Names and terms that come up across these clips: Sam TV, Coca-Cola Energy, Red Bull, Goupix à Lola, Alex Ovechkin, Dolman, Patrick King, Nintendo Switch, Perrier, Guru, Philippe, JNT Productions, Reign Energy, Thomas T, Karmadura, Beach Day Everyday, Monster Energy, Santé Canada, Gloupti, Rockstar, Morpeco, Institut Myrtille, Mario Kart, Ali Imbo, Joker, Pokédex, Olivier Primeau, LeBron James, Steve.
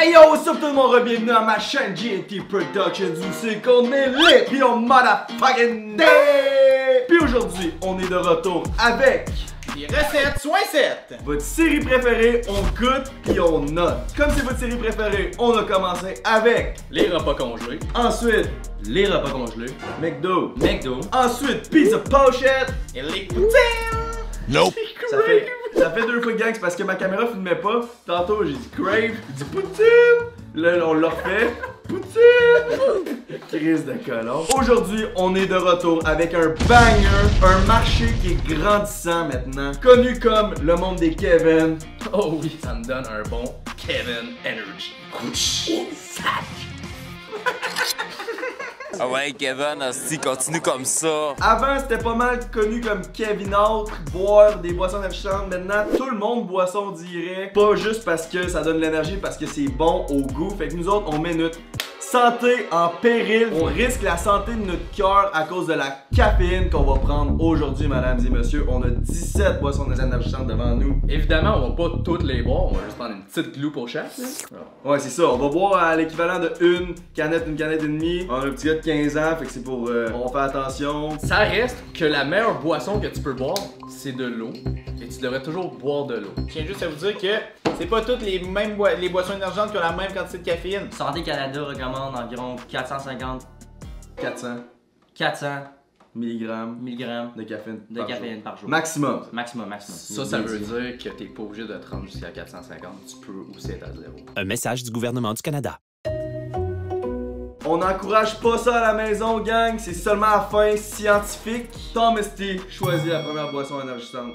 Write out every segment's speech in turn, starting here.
Hey yo, what's up tout le monde, bienvenue à ma chaîne JNT Productions où c'est qu'on est les pis on motherfucking day! Puis aujourd'hui, on est de retour avec les recettes soin 7. Votre série préférée, on goûte puis on note. Comme c'est votre série préférée, on a commencé avec les repas congelés. Ensuite, les repas congelés. McDo. Ensuite, pizza pochette. Et les poutines. Nope. Ça fait deux fois gang, c'est parce que ma caméra filmait pas. Tantôt j'ai dit crave, j'ai dit poutine. Là on l'a refait. Poutine! Crise de colon. Aujourd'hui, on est de retour avec un banger, un marché qui est grandissant maintenant, connu comme le monde des Kevin. Oh oui, ça me donne un bon Kevin Energy. Ah ouais, Kevin, si continue comme ça. Avant, c'était pas mal connu comme Kevin Autre, boire des boissons rafraîchissantes. Maintenant, tout le monde boisson direct. Pas juste parce que ça donne l'énergie, parce que c'est bon au goût. Fait que nous autres, on met notre santé en péril. On risque la santé de notre cœur à cause de la caféine qu'on va prendre aujourd'hui, mesdames et messieurs. On a 17 boissons rafraîchissantes devant nous. Évidemment, on va pas toutes les boire. On va juste prendre une petite glou pour chaque. Ouais, c'est ça. On va boire à l'équivalent de une canette et demie. On a un petit gars de 15 ans, fait que c'est pour... on fait attention. Ça reste que la meilleure boisson que tu peux boire, c'est de l'eau. Et tu devrais toujours boire de l'eau. Je tiens juste à vous dire que... c'est pas toutes les mêmes boissons énergisantes qui ont la même quantité de caféine. Santé Canada recommande environ 400 mg de caféine par jour. Maximum. Ça veut dire que t'es pas obligé de te rendre jusqu'à 450. Tu peux aussi être à zéro. Un message du gouvernement du Canada. On n'encourage pas ça à la maison, gang. C'est seulement à fin scientifique. Thomas T choisit la première boisson énergisante.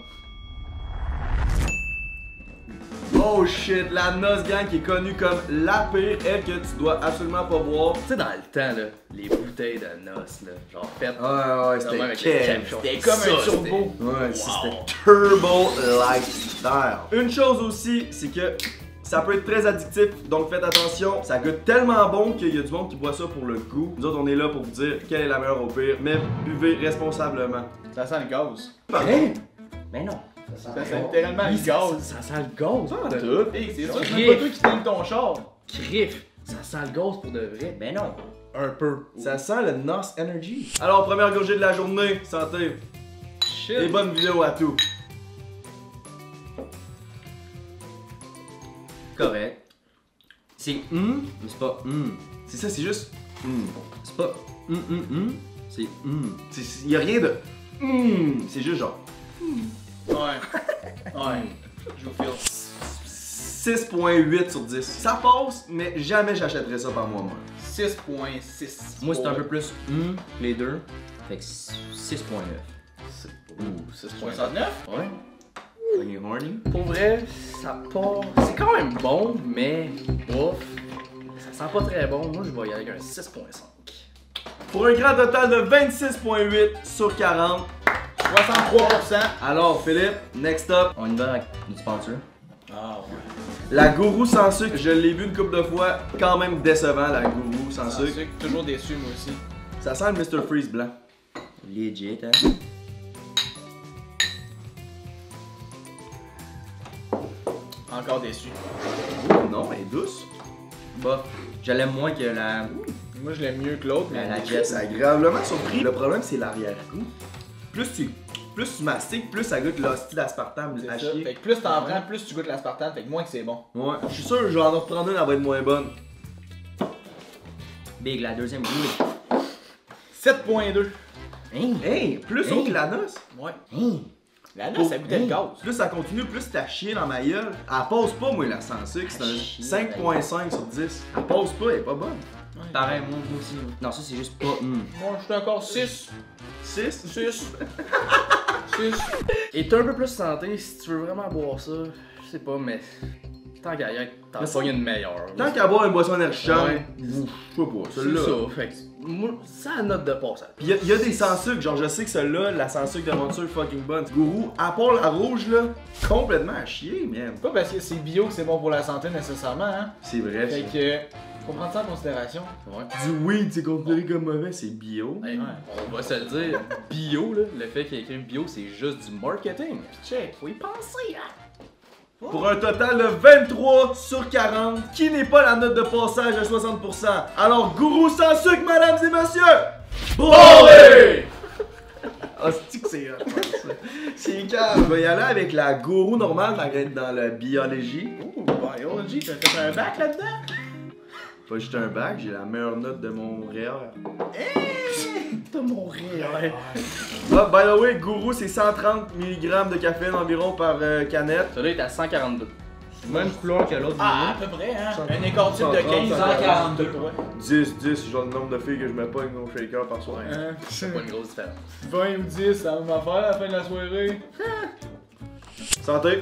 Oh shit, la noce gang qui est connue comme la pire, elle que tu dois absolument pas boire. Tu sais, dans le temps, là, les bouteilles de noces, là, genre faites. Ouais, c'était comme ça, un turbo. Ouais, c'était turbo lifestyle. Une chose aussi, c'est que ça peut être très addictif, donc faites attention. Ça goûte tellement bon qu'il y a du monde qui boit ça pour le goût. Nous autres, on est là pour vous dire quelle est la meilleure au pire, mais buvez responsablement. Ça sent le gaz. Hein? Mais non. Ça sent littéralement le gaz. Ça sent le gaz. Ça sent tout. C'est sûr que c'est pas toi qui t'aimes ton char. Crif. Ça sent le gaz pour de vrai. Ben non. Un peu. Ça sent le Monster Energy. Alors, première gorgée de la journée. Santé. Shit. Et bonne vidéo à tout. Correct. C'est mais c'est pas C'est ça, c'est juste C'est pas C'est Y'a rien de C'est juste genre Ouais, je vous file. 6.8 sur 10. Ça passe, mais jamais j'achèterais ça par moi-même. 6.6. Moi, c'est un peu plus les deux. Fait que 6.9. 6.69? Ouais. Pour vrai, ça passe. C'est quand même bon, mais bof. Ça sent pas très bon. Moi, je vais y aller avec un 6.5. Pour un grand total de 26.8 sur 40. 63%. Alors Philippe, next up. On y va avec une sponsor. Ah ouais. La Guru sans sucre, je l'ai vu une couple de fois, quand même décevant la Guru sans sucre. Toujours déçu moi aussi. Ça sent le Mr. Freeze blanc. Legit, hein? Encore déçu. Ouh, non, elle est douce. Bah, je l'aime moins que la... Moi je l'aime mieux que l'autre, mais la Jet. Ça gravement surpris. Le problème c'est l'arrière-goût. Plus tu mastiques, plus ça goûte l'hostie d'aspartame à chier. Fait que plus t'en prends, plus tu goûtes l'aspartame, fait que moins que c'est bon. Ouais, je suis sûr que je vais en reprendre une, elle va être moins bonne. Big, la deuxième goût. 7.2. Hey, plus haut que la noce. Ouais. La noce, ça goûtait le gaz. Plus ça continue, plus t'as chié dans ma gueule. Elle passe pas, moi, la sans sucre. C'est un 5.5 sur 10. Elle passe pas, elle est pas bonne. Pareil, moi aussi. Non, ça c'est juste pas. Moi, je suis encore 6. 6. Et t'es un peu plus santé si tu veux vraiment boire ça. Je sais pas, mais. Tant qu'à y être, t'en pognes une meilleure. Tant qu'à boire une boisson énergisante, je sais pas, celle-là. C'est ça, moi, ça a note de passage. Pis y'a des sans sucre, genre je sais que celle-là, la sans sucre de Monster fucking bonne. Gourou, à part la rouge là, complètement à chier, man. Pas parce que c'est bio que c'est bon pour la santé nécessairement, hein. C'est vrai, fait que. Faut prendre ça en considération. Ouais. Du weed, c'est considéré comme mauvais, c'est bio. Hey, ouais. On va se le dire, bio, là, le fait qu'il y ait écrit bio, c'est juste du marketing. Check, faut y penser, hein? pour un total de 23 sur 40, qui n'est pas la note de passage de 60%. Alors, Gourou sans sucre, mesdames et messieurs! Boré! Ah, c'est-tu que c'est hot? C'est calme. On va y aller avec la Gourou normale, dans la biologie. Oh, biologie, t'as fait un bac là-dedans? Pas juste un bac, j'ai la meilleure note de mon REER. Hey! De mon REER! Ah, by the way, Gourou, c'est 130 mg de caféine environ par canette. Celui-là est à 142. Même couleur que l'autre. Ah, à peu près, hein? Un écart de 15, 142. 10, genre le nombre de filles que je mets pas avec mon shaker par soirée. C'est pas une grosse différence. 20 ou 10, ça va faire à la fin de la soirée. Santé!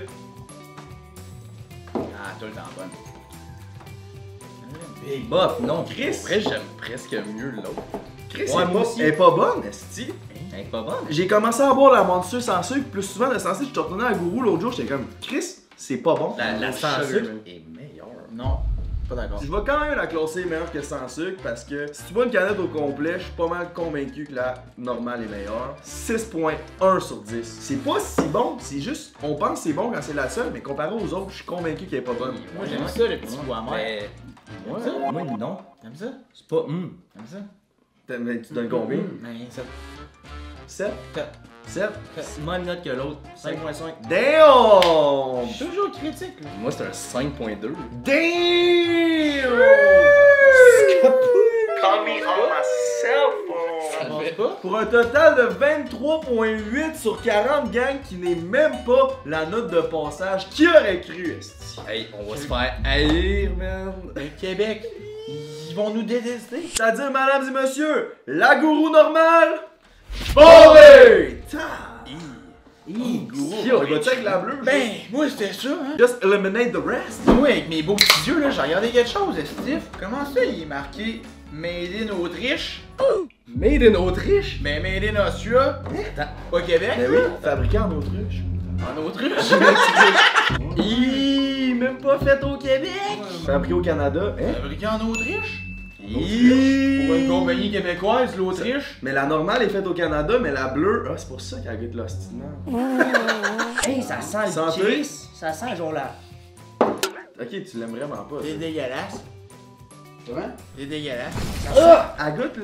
Ah, tout le temps bonne. Big Bof, non, Chris! Après, j'aime presque mieux l'autre. Chris, elle est pas bonne, esti. Elle est pas bonne. J'ai commencé à boire la Monster sans sucre, plus souvent le sans sucre. Je te retournais à Gourou l'autre jour, j'étais comme, Chris, c'est pas bon. La sans sucre est meilleure. Non, pas d'accord. Je vais quand même la classer meilleure que sans sucre parce que si tu bois une canette au complet, je suis pas mal convaincu que la normale est meilleure. 6.1 sur 10. C'est pas si bon, c'est juste, on pense que c'est bon quand c'est la seule, mais comparé aux autres, je suis convaincu qu'elle est pas bonne. Moi, j'aime ça, le petit goût amer. Ouais. Ça? Moi non. T'aimes ça? C'est pas T'aimes ça? Tu donnes combien? Ben 7. 7? 4. 7? C'est moins une note que l'autre. 5.5. Damn! Je suis toujours critique. Moi c'est un 5.2. Damn! Call me on my cell phone! Pour un total de 23.8 sur 40 gang qui n'est même pas la note de passage. Qui aurait cru? Hey, on va se faire haïr, man! Le Québec, ils vont nous détester! C'est-à-dire, mesdames et messieurs, la Gourou normale, boré! Gourou, on va check la bleue! Ben, moi c'était ça, hein! Just eliminate the rest! Moi, avec mes beaux petits yeux, là, j'ai regardé quelque chose, Steve! Comment ça, il est marqué Made in Autriche? Made in Autriche? Ben, Made in Austria! Attends! Pas Québec? Ben oui, fabriqué en Autriche! En Autriche? Iiii, même pas fait au Québec! Fabriqué au Canada, hein? Fabriqué en Autriche? Iiii! Pour une compagnie québécoise, l'Autriche! Mais la normale est faite au Canada, mais la bleue, ah, c'est pour ça qu'elle goûte l'ostinant. Hey, ça sent le kiss! Ça sent genre la... Ok, tu l'aimes vraiment pas. C'est dégueulasse. Comment? C'est dégueulasse. Ah! Elle goûte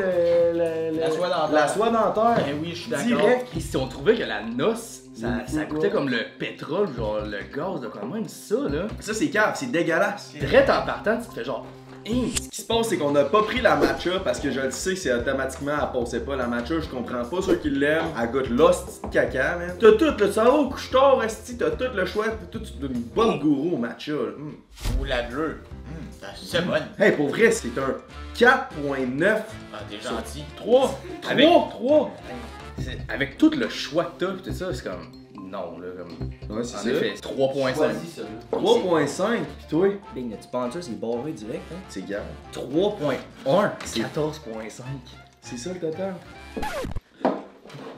la soie dentaire. La soie dentaire. Ben oui, je suis d'accord. Direct. Et si on trouvait que la noce, ça goûtait comme le pétrole, genre le gaz de comment ça là. Ça c'est cave, c'est dégueulasse. Direct en partant, tu te fais genre. Ce qui se passe, c'est qu'on n'a pas pris la matcha parce que je le sais, c'est automatiquement, elle passait pas la matcha, je comprends pas ceux qui l'aiment. Elle goûte l'host caca, man. T'as tout, le savoir au couche-tard, esti, t'as tout le choix, t'as toute une bonne Gourou au matcha. Ou la bleue. C'est bonne. Hey, pour vrai, c'est un 4.9. Ah, t'es gentil. 3. Avec 3. Avec tout le choix que t'as, tout ça, c'est comme. Non, là, comme. Ouais, c'est ça. En effet, 3.5. 3.5, pis toi? Big Nut Sponsor, c'est barré direct, hein? C'est grave. 3.1, c'est 14.5. C'est ça le total?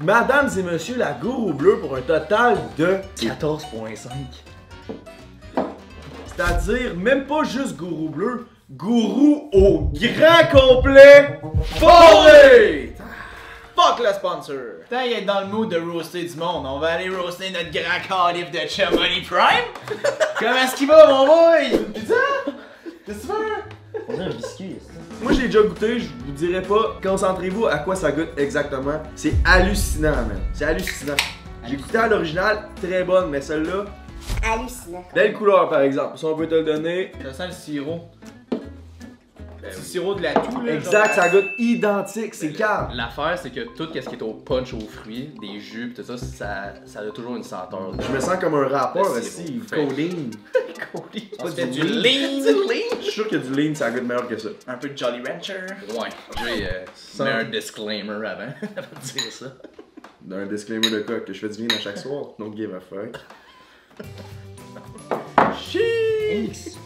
Madame et monsieur, la Gourou bleue pour un total de 14.5. C'est-à-dire, même pas juste Gourou bleu, Gourou au grand complet, foré! Fuck le sponsor! Tant qu'il est dans le mood de roaster du monde, on va aller roaster notre grand calife de Chamonix Prime? Comment est-ce qu'il va, mon boy? Pizza? Qu'est-ce que tu veux? On a un biscuit. Moi, j'ai déjà goûté, je vous dirais pas. Concentrez-vous à quoi ça goûte exactement. C'est hallucinant, man. C'est hallucinant. J'ai goûté à l'original, très bonne, mais celle-là. Hallucinant. Belle couleur, par exemple. Si on peut te le donner. Ça sent le sirop. C'est le sirop de la toux, là. Exact, ça goûte identique, c'est calme. L'affaire, c'est que tout ce qui est au punch, aux fruits, des jus, pis tout ça, ça a toujours une senteur. Je me sens comme un rappeur aussi. Codeine. Codeine. C'est du lean. Je suis sûr que du lean, ça goûte meilleur que ça. Un peu de Jolly Rancher. Ouais, j'ai mis un disclaimer avant de dire ça. Un disclaimer de coq que je fais du bien à chaque soir. No give a fuck. Cheeks!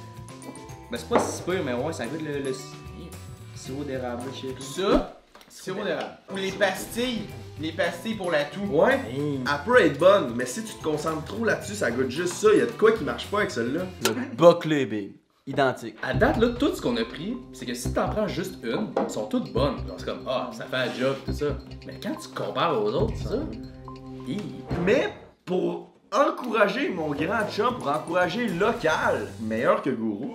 Ben c'est pas si pire, mais ouais, ça goûte le sirop d'érable, chérie. Ça, sirop d'érable. Ou les pastilles. Les pastilles pour la toux. Ouais, elle peut être bonne, mais si tu te concentres trop là-dessus, ça goûte juste ça. Y'a de quoi qui marche pas avec celle-là. Le boclé, big. Identique. À date, là, tout ce qu'on a pris, c'est que si t'en prends juste une, elles sont toutes bonnes. C'est comme, ah, ça fait un job, tout ça. Mais quand tu compares aux autres, ça. Mais pour encourager mon grand chum pour encourager local, meilleur que Guru.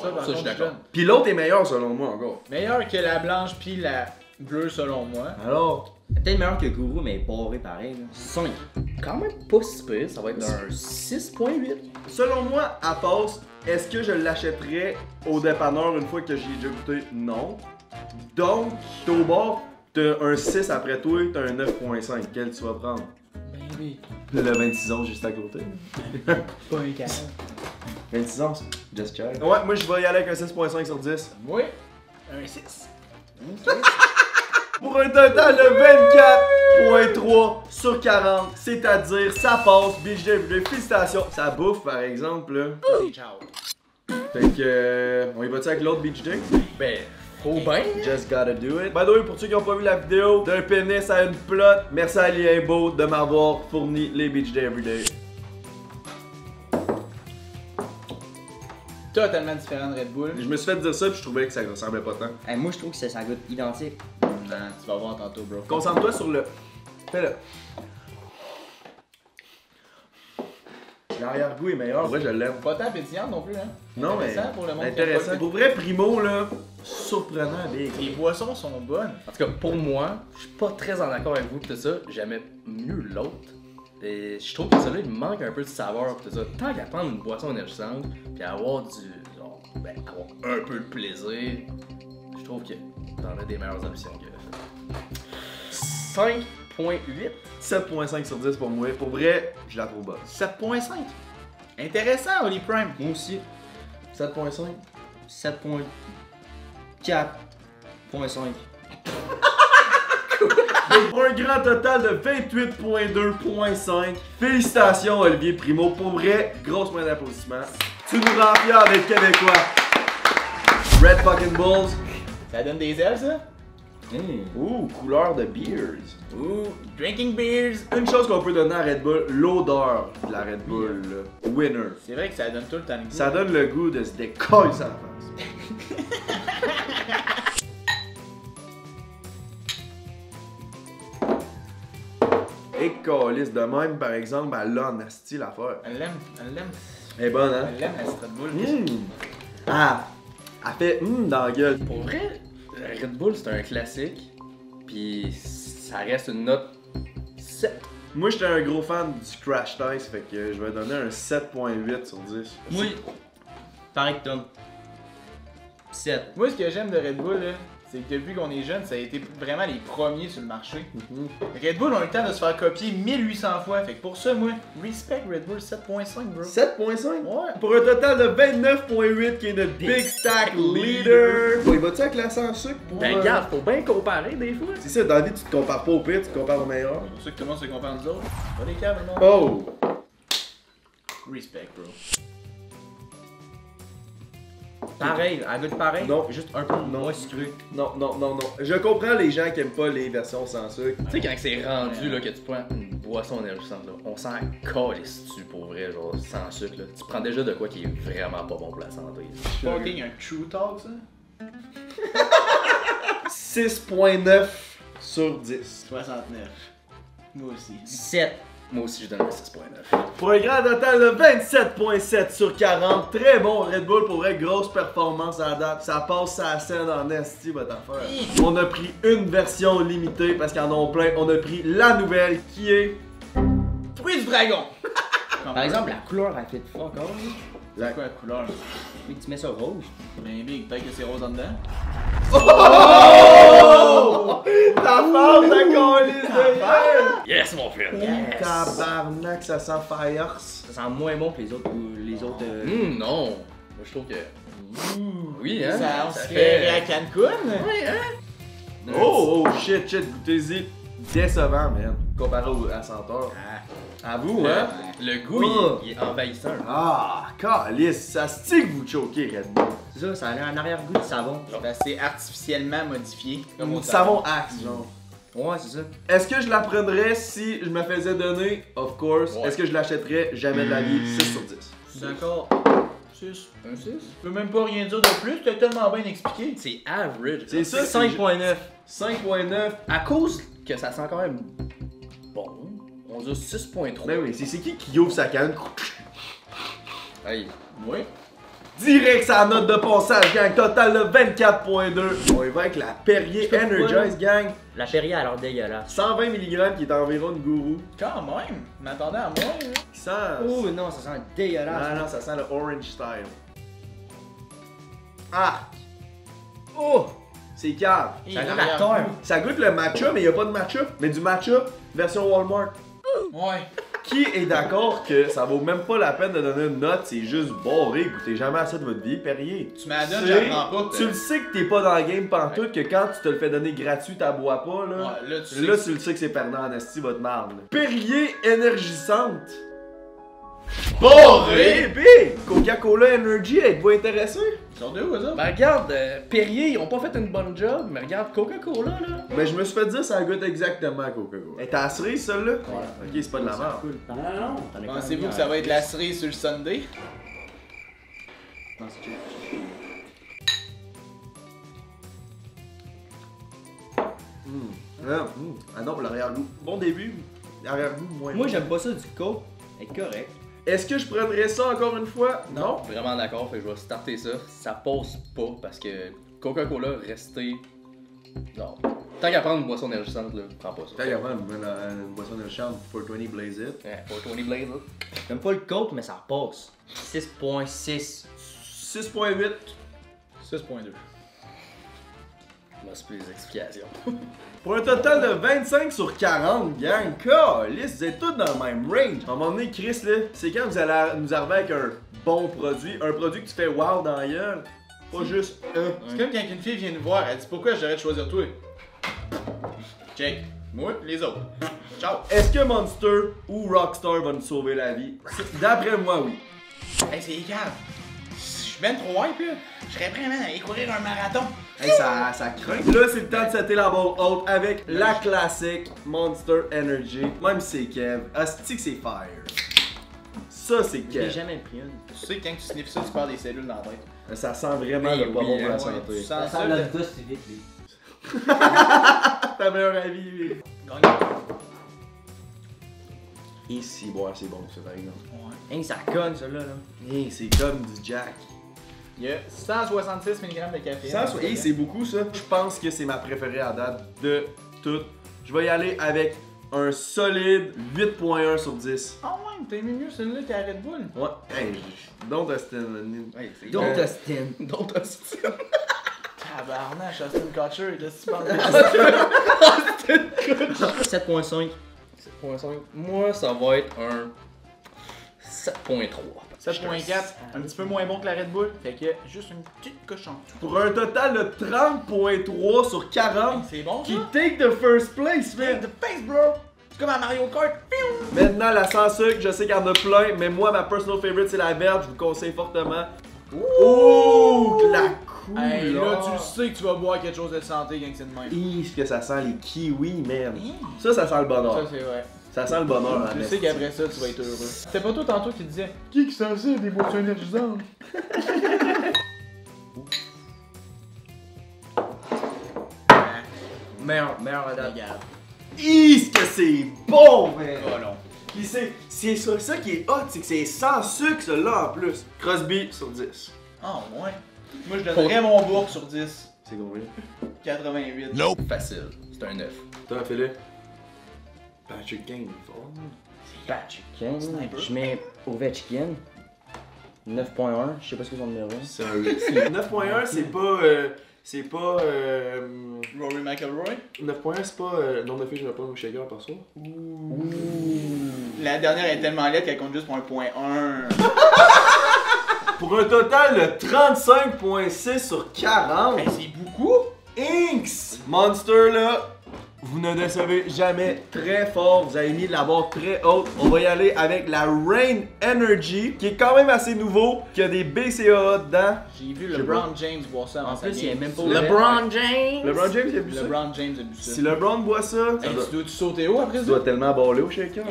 Ça, je suis d'accord. Puis l'autre est meilleur selon moi encore. Meilleur que la blanche puis la bleue selon moi. Alors? Peut-être meilleur que Guru, mais barré pareil. 5. Quand même pas si pire, ça va être un 6.8. Selon moi, à force, est-ce que je l'achèterais au dépanneur une fois que j'ai déjà goûté? Non. Donc, t'es au bord, t'as un 6 après toi, t'as un 9.5. Quel tu vas prendre? Ben oui. Le 26 ans juste à côté. Pas un 4. 26 ans, just check. Ouais, moi je vais y aller avec un 6.5 sur 10. Oui, un 6. Okay. Pour un total de 24.3 sur 40, c'est-à-dire ça passe, Beach Day Everyday, félicitations. Ça bouffe par exemple là. Ciao. Fait que, on y va-tu avec l'autre Beach Day? Ben, oh ben. Just gotta do it. By the way, pour ceux qui n'ont pas vu la vidéo, d'un pénis à une plotte, merci à Ali Imbo de m'avoir fourni les Beach Day Everyday. Totalement différent de Red Bull. Je me suis fait dire ça puis je trouvais que ça ressemblait pas tant. Hey, moi je trouve que ça goûte identique. Non, tu vas voir tantôt, bro. Concentre-toi sur le... Fais-le. L'arrière-goût est meilleur. Pour vrai, je l'aime. Pas tant pétillant non plus, hein? Non, mais... Intéressant pour le monde. Intéressant. Pour vrai, Primeau, là, surprenant. Les boissons sont bonnes. En tout cas, pour moi, je suis pas très en accord avec vous tout ça. J'aimais mieux l'autre. Et je trouve que celui-là, il manque un peu de saveur tout ça. Tant qu'à prendre une boisson énergisante, puis avoir du... genre, ben, avoir un peu de plaisir, je trouve que... T'en as des meilleures options que... 5.8? 7.5 sur 10 pour moi. Pour vrai, je la trouve bonne. 7.5? Intéressant, Oli Prime. Moi aussi. 7.5? 7.4.5. Pour un grand total de 28.2.5. Félicitations, Olivier Primeau. Pour vrai, grosse main d'applaudissement. Tu nous rends fiers d'être Québécois. Red fucking Bulls. Ça donne des ailes, ça? Mmh. Ouh, couleur de beers. Ouh, drinking beers. Une chose qu'on peut donner à Red Bull, l'odeur de la Red Bull, là. Winner. C'est vrai que ça donne tout le temps le goût. Ça donne le goût de se décoller sur la face. Et calisse de même, par exemple, elle l'a en asti l'affaire. Elle l'aime. Elle est bonne, hein? Elle l'aime, la Red Bull. Mmh. Ah! Elle fait dans la gueule. Pour vrai, Red Bull c'est un classique, puis ça reste une note 7. Moi j'étais un gros fan du Crash Test, fait que je vais donner un 7.8 sur 10. Oui, pareil que Tom. 7. Moi ce que j'aime de Red Bull, c'est que depuis qu'on est jeune, ça a été vraiment les premiers sur le marché. Red Bull ont eu le temps de se faire copier 1800 fois, fait que pour ça, moi, respect Red Bull 7.5, bro. 7.5? Ouais. Pour un total de 29.8 qui est notre Big Stack Leader. Il va-tu avec la sans sucre pour... Ben regarde, faut bien comparer des fois. C'est ça, dans la vie, tu te compares pas au pire, tu te compares au meilleur. C'est pour ça que tout le monde se compare aux autres. Pas les câbles, non? Oh! Respect, bro. Pareil, elle goûte pareil. Non, juste un peu moins sucré. Non. Je comprends les gens qui aiment pas les versions sans sucre. Tu sais, quand c'est rendu là, que tu prends une boisson énergisante, là, on s'en calisse dessus pour vrai, genre sans sucre. Là. Tu prends déjà de quoi qui est vraiment pas bon pour la santé. Fucking un True Talk, ça? 6.9 sur 10. 69. Moi aussi. 7. Moi aussi, je donne un 6.9. Pour un grand total de 27.7 sur 40. Très bon Red Bull, pour vrai, grosse performance à la date. Ça passe à la scène en esti, votre affaire. On a pris une version limitée parce qu'ils en ont plein. On a pris la nouvelle qui est... Fruit du dragon! Par exemple, la couleur a fait fuck off. C'est quoi la couleur? Oui, tu mets ça rose. Ben big, peut-être que c'est rose en dedans. Oh! Ta forme de colise de hier! Yes mon frère! Yes. Tabarnak, ça sent fire! Ça sent moins bon que les autres... non! Moi je trouve que... Oui hein! Ça fait à Cancun! Oui hein! Oh shit, goûtez-y! Décevant man! Comparé à Senteur. À vous, hein? Le goût, il est envahissant. Ah, calice, ça style vous choquez, Red Bull. C'est ça, ça a un arrière-goût de savon. Ben, c'est artificiellement modifié. Comme au savon axe, genre. Ouais, c'est ça. Est-ce que je la prendrais si je me faisais donner? Of course. Ouais. Est-ce que je l'achèterais? Jamais de la vie. 6 sur 10. D'accord. 6. Un 6? Je peux même pas rien dire de plus, t'as tellement bien expliqué. C'est average. C'est ça, 5.9. 5.9. À cause que ça sent quand même bon. On Mon Dieu, 6.3. Ben oui, c'est qui ouvre sa canne? Hey, moi? Direct sa note de passage, gang. Total de 24.2. On y va avec la Perrier Energize, gang. La Perrier a l'air dégueulasse. 120 mg qui est environ de Guru. Quand même, m'attendais à moi. Hein. Qui sent... Oh non, ça sent dégueulasse. Non, non, ça sent le orange style. Ah! Oh! C'est cave. Ça goûte le matcha, mais il n'y a pas de matcha. Mais du matcha version Walmart. Ouais. Qui est d'accord que ça vaut même pas la peine de donner une note, c'est juste barré, goûtez jamais à ça de votre vie, Perrier. Tu m'as donné, j'apprends pas. Tu le sais que t'es pas dans le game pantoute, que quand tu te le fais donner gratuit, t'en bois pas, là. Ouais, là, tu le sais que c'est perdant en esti, votre marde. Perrier énergisante. Boré! Coca-Cola Energy, êtes-vous intéressé? Ils sont deux ou ça? Ben regarde, Perrier, ils ont pas fait une bonne job, mais regarde Coca-Cola là! Ben je me suis fait dire ça goûte exactement à Coca-Cola. Elle est à la cerise celle-là? Ouais. Ok, c'est pas de la merde. Cool. Non, non, non. Pensez-vous que ça va être la cerise sur le Sunday? Ah non, l'arrière-goût. Bon début, l'arrière-goût moins. Moi j'aime pas ça du Coke. Est correct. Est-ce que je prendrais ça encore une fois? Non. Vraiment d'accord, fait que je vais starter ça. Ça passe pas parce que Coca-Cola restait. Non. Tant qu'à prendre une boisson énergisante, là, prends pas ça. Tant qu'à prendre une boisson énergisante, 420 blaze it. Ouais, 420 blaze it. J'aime pas le Coke, mais ça passe. 6.6. 6.8. 6.2. Plus les explications. Pour un total de 25 sur 40, gang, calice, vous êtes tous dans le même range. À un moment donné, Chris, là, c'est quand vous allez nous arriver avec un bon produit, un produit que tu fais wow dans la gueule, pas juste un. C'est comme quand une fille vient nous voir, elle dit pourquoi j'arrête de choisir toi? Check. Moi, les autres. Ciao. Est-ce que Monster ou Rockstar va nous sauver la vie? D'après moi, oui. Hey, c'est égal. Je suis même trop hype là. Je serais prêt à aller courir un marathon. Hey, ça craint. Là, c'est le temps de setter la barre haute avec la classique Monster Energy. Même si c'est Kev, asti que c'est fire. Ça, c'est Kev. J'ai jamais pris une. Tu sais, quand tu sniffes ça, tu perds des cellules dans la tête. Ça sent vraiment le pas bon pour la santé. Ça sent le dos civique, lui. T'as meilleur avis, lui. Ici, boire, c'est bon, ça, par exemple. Ouais. Hey, ça conne, celui-là. Hey, c'est comme du Jack. Il y a 166 mg de caféine. Et c'est beaucoup ça. Je pense que c'est ma préférée à date de toutes. Je vais y aller avec un solide 8.1 sur 10. Ah oh ouais, t'es mieux celui-là qu'à Red Bull. Ouais. Hey, don't Austin. Hey, don't Austin. Tabarnache, Austin Kutcher, qu'est-ce que tu parles de Austin Kutcher? 7.5. 7.5. Moi, ça va être un 7.3. 7.4, un petit peu moins bon que la Red Bull, fait que juste une petite cochonne. Pour un total de 30.3 sur 40, c'est bon, qui take the first place, man! The face, bro! C'est comme à Mario Kart! Maintenant, la sans sucre, je sais qu'il y en a plein, mais moi, ma personal favorite, c'est la verte, je vous conseille fortement. Oh, la cool! Hey, là, tu sais que tu vas boire quelque chose de santé, gang, c'est de même. Hi, ce que ça sent les kiwis, man! Ça sent le bonheur. Ça, c'est vrai. Ça sent le bonheur, là. Tu sais qu'après ça, tu vas être heureux. C'était pas toi tantôt qui disais qui s'en sert des boissons énergisantes? Meilleur madame. Est-ce que c'est bon, man! Oh non. Pis c'est ça qui est hot, c'est que c'est sans sucre, là en plus. Crosby sur 10. Ah, ouais. Moi, je donnerais mon bourg sur 10. C'est combien? 88. Nope. Facile. C'est un 9. T'as fait là? Patrick King, Patrick King, je mets Ovechkin, 9.1, je sais pas ce que son numéro est. C'est un 9.1, c'est pas Rory McIlroy. 9.1, c'est pas nombre de filles que je vais prendre au shaker par soir. Ouh. La dernière est tellement laide qu'elle compte juste pour un 0.1. Pour un total de 35.6 sur 40. Mais c'est beaucoup. Inks, Monster là. Vous ne décevez jamais, très fort, vous avez mis la barre très haute. On va y aller avec la Reign Energy, qui est quand même assez nouveau, qui a des BCAA dedans. J'ai vu LeBron James boire ça en plus, il est même pas... LeBron James! LeBron James a bu ça? LeBron James a bu ça. Si LeBron boit ça... Hey, tu dois-tu sauter haut après ça? Tu dois tellement baller au shaker.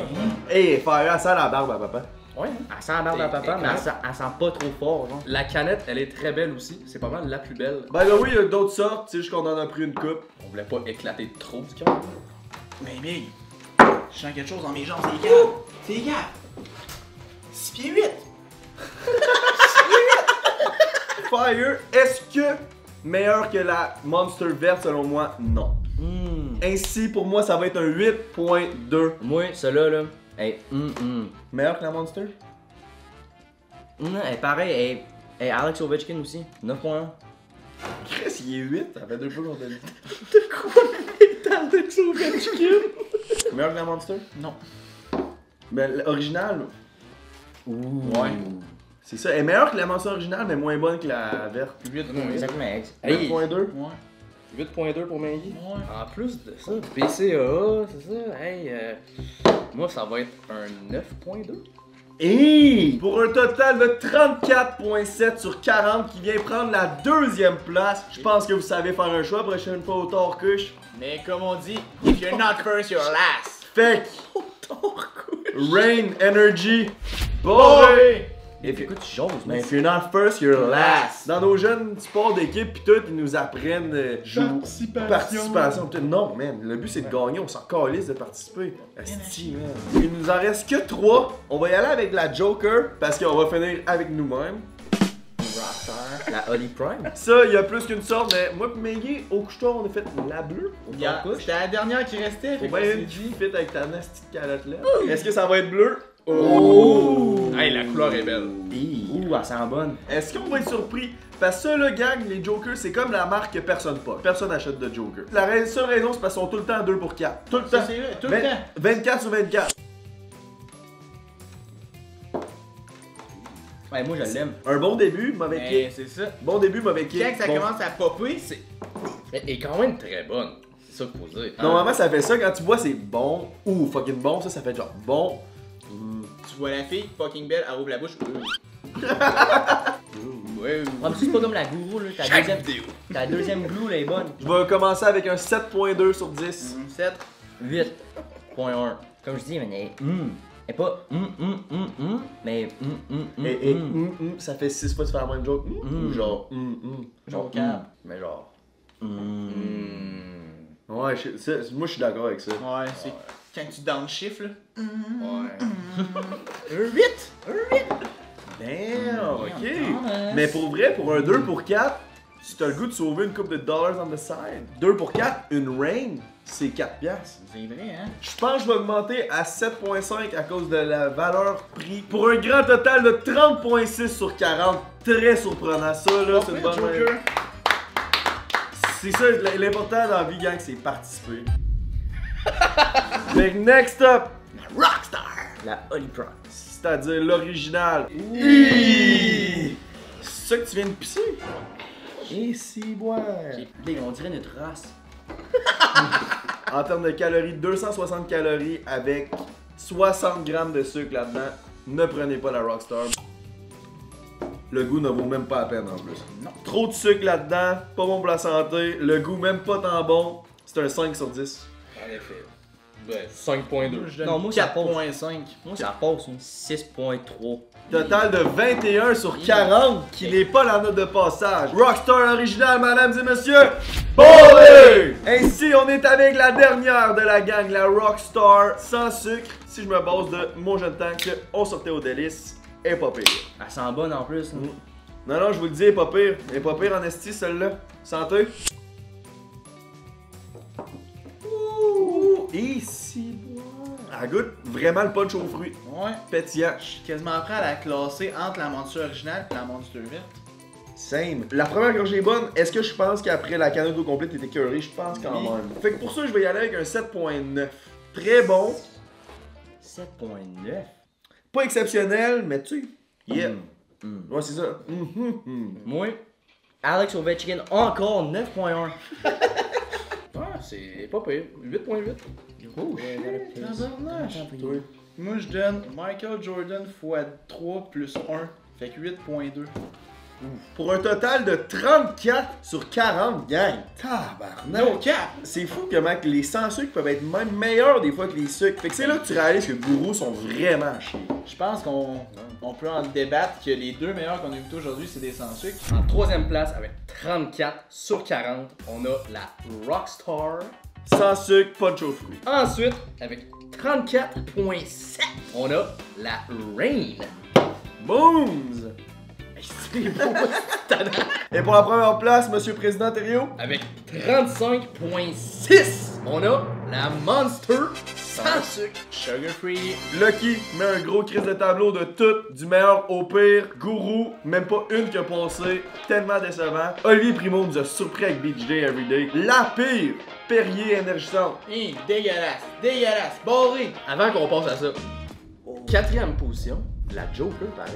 Hey, faire ça à la barbe à papa. Ouais, elle sent la barbe à papa, mais elle sent pas trop fort. Genre. La canette, elle est très belle aussi. C'est pas mal la plus belle. Ben là, oui, il y a d'autres sortes. C'est juste qu'on en a pris une coupe. On voulait pas éclater trop du cœur. Mais Je sens quelque chose dans mes jambes, c'est égal. C'est égal. 6 pieds 8. 6 pieds 8. Fire, est-ce que meilleur que la Monster verte selon moi? Non. Ainsi, pour moi, ça va être un 8.2. Moi, celle-là, là, hey, meilleur que la Monster? Hey, pareil, hey, hey, Alex Ovechkin aussi, 9.1. Chris, il est 8, ça fait 2 fois qu'on t'a dit. De quoi est Alex Ovechkin? Meilleur que la Monster? Non. Mais l'original, ouais. C'est ça, elle est meilleure que la Monster originale, mais moins bonne que la verte. 8.2. Exactement, 8.2? Ouais. 8.2 pour Maggie. Ouais. En plus de ça, BCAA, c'est ça. Hey, moi ça va être un 9.2. Et pour un total de 34.7 sur 40 qui vient prendre la deuxième place. Je pense que vous savez faire un choix prochaine fois au Torcuche. Mais comme on dit, if you're not first, you're last. Fait que... au Torcuche. Reign Energy. Boy! Il fait quoi de choses, mais if you're not first, you're last. Dans nos jeunes sports d'équipe pis tout, ils nous apprennent participation pis tout. Non, man, le but c'est de gagner, on s'en calisse de participer. Asti, man. Il nous en reste que 3. On va y aller avec la Joker parce qu'on va finir avec nous-mêmes. Rockstar, la Oli Prime. Ça, il y a plus qu'une sorte, mais moi pis Maggie, au couche-tard, on a fait la bleue. C'était la dernière qui restait. Faut bien une qui fit avec ta nasty calotte là. Est-ce que ça va être bleu? Oh! Hey, la couleur est belle. Ouh, elle sent bonne. Est-ce qu'on va être surpris? Parce que ça, le gang, les Jokers, c'est comme la marque que personne pas. Personne n'achète de Joker. La seule raison, c'est parce qu'ils sont tout le temps 2 pour 4. Tout le temps. C'est vrai, tout le temps. 24 sur 24. Ouais, moi, je l'aime. Un bon début, mauvais kick. C'est ça. Bon début, mauvais kick. Quand ça commence à popper, c'est... Elle est quand même très bonne. C'est ça qu'il faut dire. Normalement, ça fait ça. Quand tu vois, c'est bon ou fucking bon. Ça, ça fait genre bon. Tu vois la fille, fucking belle, elle ouvre la bouche. En plus, c'est pas comme la Guru, là. Ta deuxième glue, elle est bonne. Je vais commencer avec un 7.2 sur 10. 7.8.1. Comme je dis, mais elle est pas mais ça fait 6 fois de faire la même joke. Genre genre mais genre ouais, moi je suis d'accord avec ça. Ouais, c'est... Quand tu downshift, là. Ouais. 8! 8! Damn, ok. Mais pour vrai, pour un 2 pour 4, si t'as le goût de sauver une coupe de dollars on the side, 2 pour 4, une Reign, c'est 4 piastres. C'est vrai, hein? Je pense que je vais augmenter à 7.5 à cause de la valeur prix. Pour un grand total de 30.6 sur 40. Très surprenant, ça, là. C'est une bonne Joker. C'est ça, l'important dans la vie, gang, c'est participer. Fait next up, la Rockstar, la Oli Prime, c'est-à-dire l'original. C'est ça que tu viens de pisser? Et si, boire. On dirait notre race. En termes de calories, 260 calories avec 60 grammes de sucre là-dedans. Ne prenez pas la Rockstar. Le goût ne vaut même pas la peine en plus. Non. Trop de sucre là-dedans, pas bon pour la santé. Le goût même pas tant bon. C'est un 5 sur 10. En effet. Ouais, 5.2. Non, moi, 4.5. Moi, ça passe, 6.3. Total de 21 sur 40, qui n'est pas la note de passage. Rockstar original, mesdames et messieurs. Bolé! Ainsi, on est avec la dernière de la gang, la Rockstar sans sucre. Si je me base de mon jeune temps que on sortait au délice, et pas pire. Elle sent bonne en plus. Non, non, je vous le dis, elle est pas pire. Elle est pas pire en esti, celle-là. Santé. Et si bon. Elle goûte vraiment le punch aux fruits. Ouais. Pétillant. Je suis quasiment prêt à la classer entre la monture originale et la monture verte. Same. La première gorgée est bonne. Est-ce que je pense qu'après la canette au complet, t'es écœuré? Je pense quand même. Fait que pour ça, je vais y aller avec un 7.9. Très bon. 7.9. Pas exceptionnel, mais tu sais. Yeah. Ouais, c'est ça. Moi, Alex Ovechkin, encore 9.1. C'est pas pire. 8.8. Oh, shit. Moi, je donne Michael Jordan x 3 plus 1. Fait que 8.2. Pour un total de 34 sur 40, gang. Tabarnak. No cap. C'est fou comment les sans sucre peuvent être même meilleurs des fois que les sucres. Fait que c'est là que tu réalises que Guru sont vraiment chiés. Je pense qu'on peut en débattre que les deux meilleurs qu'on a vu aujourd'hui, c'est des sans sucre. En troisième place, avec 34 sur 40, on a la Rockstar. Sans sucre, punch aux fruits. Ensuite, avec 34.7, on a la Reign. Booms! C'est beau, c'est et pour la première place, Monsieur Président Thériault, avec 35.6, on a la Monster sans sucre, sugar free. Lucky met un gros crise de tableau de tout, du meilleur au pire. Guru, même pas une qui a passé, tellement décevant. Olivier Primeau nous a surpris avec Beach Day Everyday. La pire, Perrier énergisante. Hi, dégueulasse, dégueulasse, barré. Avant qu'on passe à ça, quatrième position, la Joker pareil.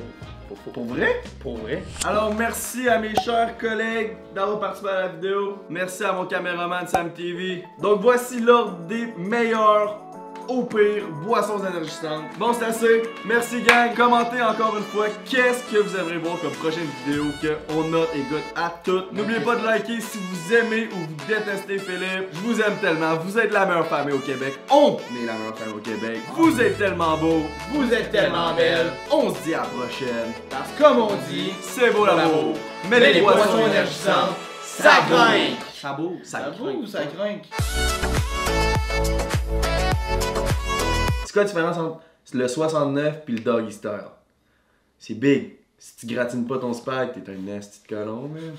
Pour vrai? Pour vrai. Alors merci à mes chers collègues d'avoir participé à la vidéo. Merci à mon caméraman Sam TV. Donc voici l'ordre des meilleurs, au pire, boissons énergisantes. Bon c'est assez. Merci gang. Commentez encore une fois qu'est-ce que vous aimeriez voir comme prochaine vidéo qu'on note et goûte à toutes. N'oubliez pas de liker si vous aimez ou vous détestez Philippe. Je vous aime tellement. Vous êtes la meilleure famille au Québec. On est la meilleure famille au Québec. Vous êtes tellement beau. Vous êtes tellement belle. On se dit à la prochaine. Parce que comme on dit, c'est beau l'amour. Mais les boissons énergisantes, ça craint. Ça beau, ça craint. Ça craint. C'est quoi la différence entre le 69 puis le Doggy Style? C'est big. Si tu gratines pas ton spag, t'es un nasty de colon, man.